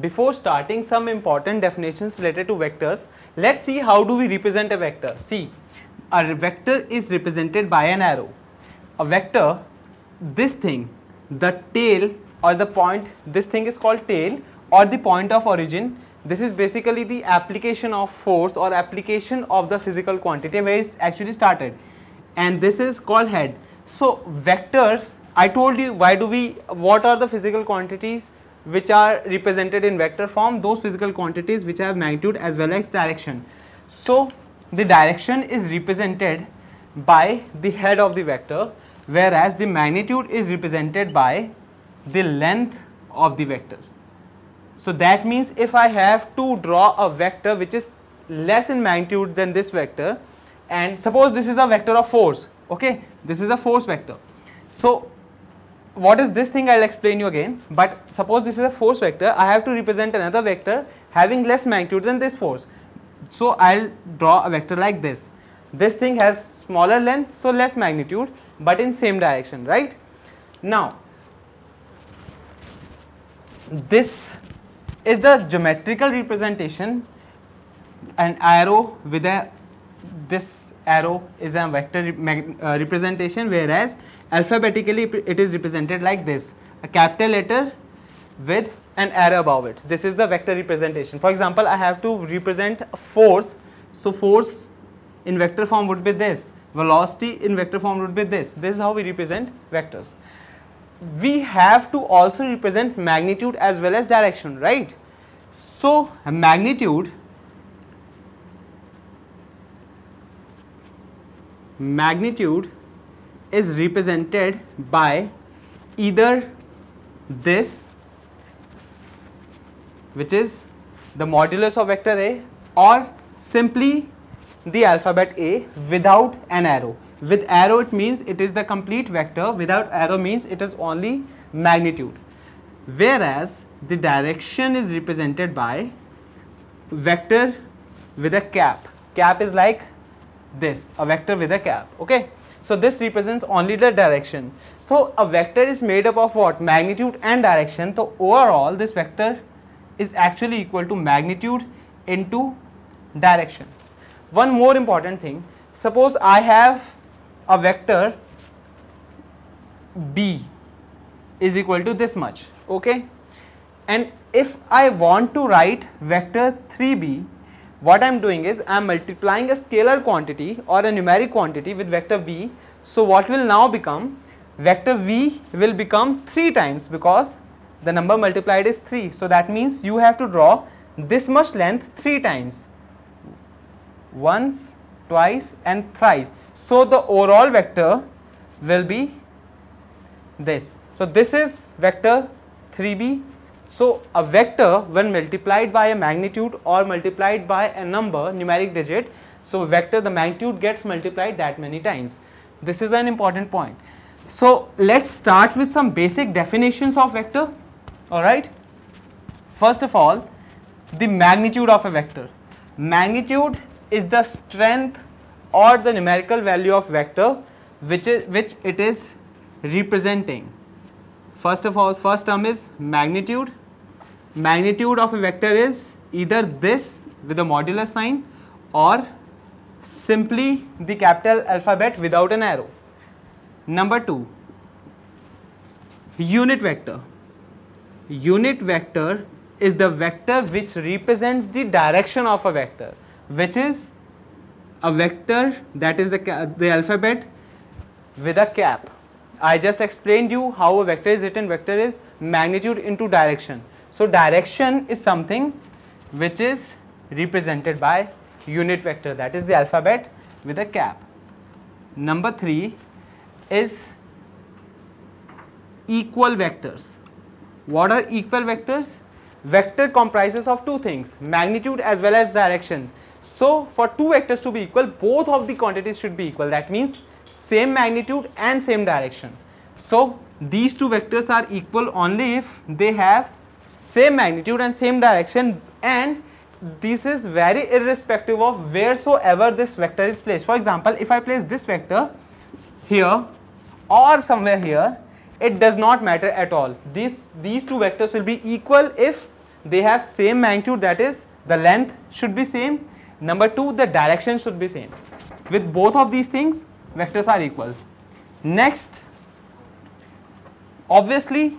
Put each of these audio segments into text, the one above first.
Before starting some important definitions related to vectors, let's see how do we represent a vector. See, a vector is represented by an arrow. A vector, this thing, the tail or the point, this thing is called tail or the point of origin. This is basically the application of force or application of the physical quantity where it actually started, and this is called head. So vectors, I told you what are the physical quantities which are represented in vector form, those physical quantities which have magnitude as well as direction. So the direction is represented by the head of the vector, whereas the magnitude is represented by the length of the vector. So that means if I have to draw a vector which is less in magnitude than this vector, and suppose this is a vector of force, okay, this is a force vector. So what is this thing, I will explain you again, but suppose this is a force vector, I have to represent another vector having less magnitude than this force. So I will draw a vector like this. This thing has smaller length, so less magnitude, but in same direction, right? Now this is the geometrical representation, an arrow with a, this arrow is a vector representation, whereas alphabetically it is represented like this, a capital letter with an arrow above it. This is the vector representation. For example, I have to represent force, so force in vector form would be this, velocity in vector form would be this. This is how we represent vectors. We have to also represent magnitude as well as direction, right? So magnitude is represented by either this, which is the modulus of vector A, or simply the alphabet A without an arrow. With arrow it means it is the complete vector, without arrow means it is only magnitude. Whereas the direction is represented by vector with a cap. Cap is like this, a vector with a cap, okay. So this represents only the direction. So a vector is made up of what? Magnitude and direction. So overall this vector is actually equal to magnitude into direction. One more important thing, suppose I have a vector B is equal to this much, okay, and if I want to write vector 3B, what I am doing is I am multiplying a scalar quantity or a numeric quantity with vector B. So what will now become, vector V will become 3 times because the number multiplied is 3. So that means you have to draw this much length 3 times, once, twice and thrice. So the overall vector will be this. So this is vector 3B. So a vector when multiplied by a magnitude or multiplied by a number, numeric digit, so vector, the magnitude gets multiplied that many times. This is an important point. So let's start with some basic definitions of vector. Alright. First of all, the magnitude of a vector. Magnitude is the strength or the numerical value of vector which it is representing. First of all, first term is magnitude. Magnitude of a vector is either this with a modulus sign or simply the capital alphabet without an arrow. Number two, unit vector. Unit vector is the vector which represents the direction of a vector, which is a vector that is the alphabet with a cap. I just explained you how a vector is written. Vector is magnitude into direction. So direction is something which is represented by unit vector, that is the alphabet with a cap. Number three is equal vectors. What are equal vectors? Vector comprises of two things, magnitude as well as direction. So for two vectors to be equal, both of the quantities should be equal. That means same magnitude and same direction. So these two vectors are equal only if they have same magnitude and same direction, and this is very irrespective of wheresoever this vector is placed. For example, if I place this vector here or somewhere here, it does not matter at all. These two vectors will be equal if they have same magnitude, that is the length should be same. Number two, the direction should be same. With both of these things, vectors are equal. Next, obviously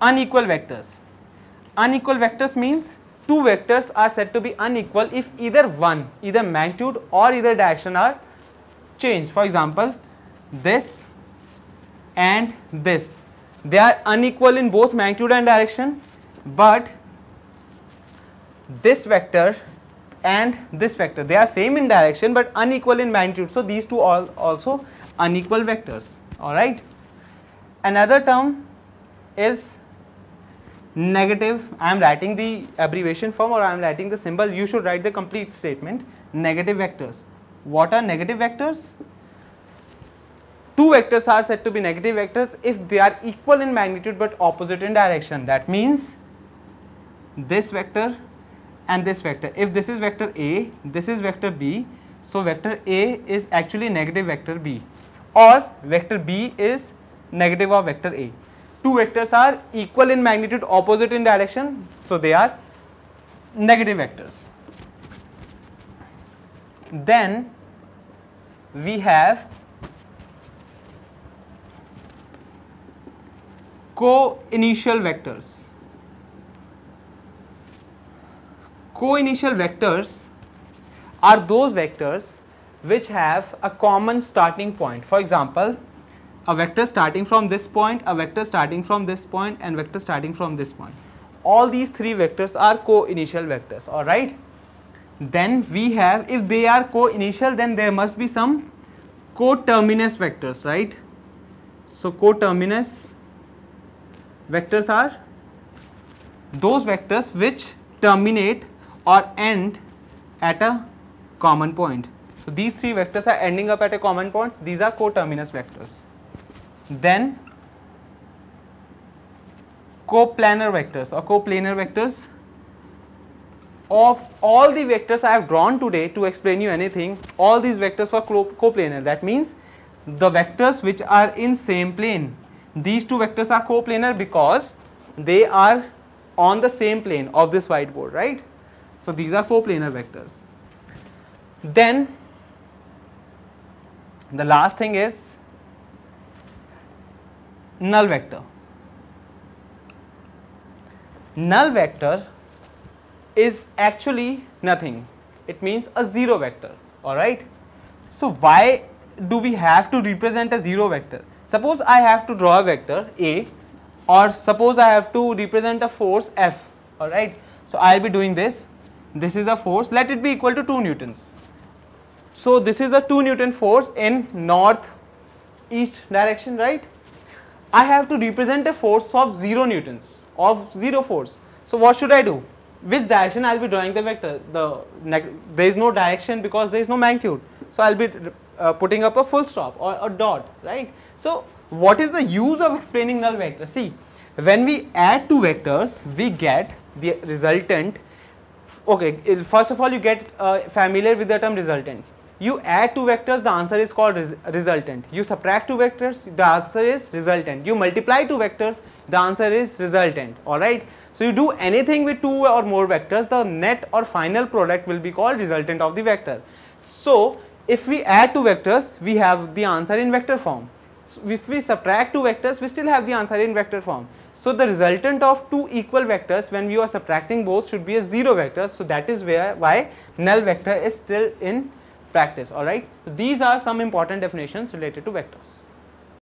unequal vectors. Unequal vectors means two vectors are said to be unequal if either one, either magnitude or either direction are changed. For example, this and this, they are unequal in both magnitude and direction, but this vector and this vector, they are same in direction but unequal in magnitude, so these two are also unequal vectors. All right. Another term is negative. I am writing the abbreviation form, or I am writing the symbol. You should write the complete statement. Negative vectors. What are negative vectors? Two vectors are said to be negative vectors if they are equal in magnitude but opposite in direction. That means this vector and this vector. If this is vector A, this is vector B, so vector A is actually negative vector B, or vector B is negative of vector A. Two vectors are equal in magnitude, opposite in direction, so they are negative vectors. Then we have co-initial vectors. Co-initial vectors are those vectors which have a common starting point. For example, a vector starting from this point, a vector starting from this point, and vector starting from this point. All these three vectors are co-initial vectors. All right. Then we have, if they are co-initial, then there must be some coterminous vectors, right? So coterminous vectors are those vectors which terminate or end at a common point. So these three vectors are ending up at a common point. These are coterminous vectors. Then coplanar vectors or coplanar vectors. Of all the vectors I have drawn today to explain you anything, all these vectors were coplanar. That means the vectors which are in same plane. These two vectors are coplanar because they are on the same plane of this whiteboard, right? So these are coplanar vectors. Then the last thing is null vector. Null vector is actually nothing. It means a zero vector. All right. So why do we have to represent a zero vector? Suppose I have to draw a vector A, or suppose I have to represent a force F. All right. So I'll be doing this. This is a force, let it be equal to 2 newtons. So this is a 2 newton force in north east direction, right? I have to represent a force of 0 newtons, of 0 force. So what should I do? Which direction I'll be drawing the vector? There is no direction because there is no magnitude. So I'll be putting up a full stop or a dot, right? So what is the use of explaining null vector? See, when we add two vectors, we get the resultant. Okay, first of all, you get familiar with the term resultant. You add two vectors, the answer is called resultant. You subtract two vectors, the answer is resultant. You multiply two vectors, the answer is resultant. All right. So you do anything with two or more vectors, the net or final product will be called resultant of the vector. So if we add two vectors, we have the answer in vector form. So if we subtract two vectors, we still have the answer in vector form. So the resultant of two equal vectors when you are subtracting both should be a zero vector. So that is why null vector is still in practice. All right. So these are some important definitions related to vectors.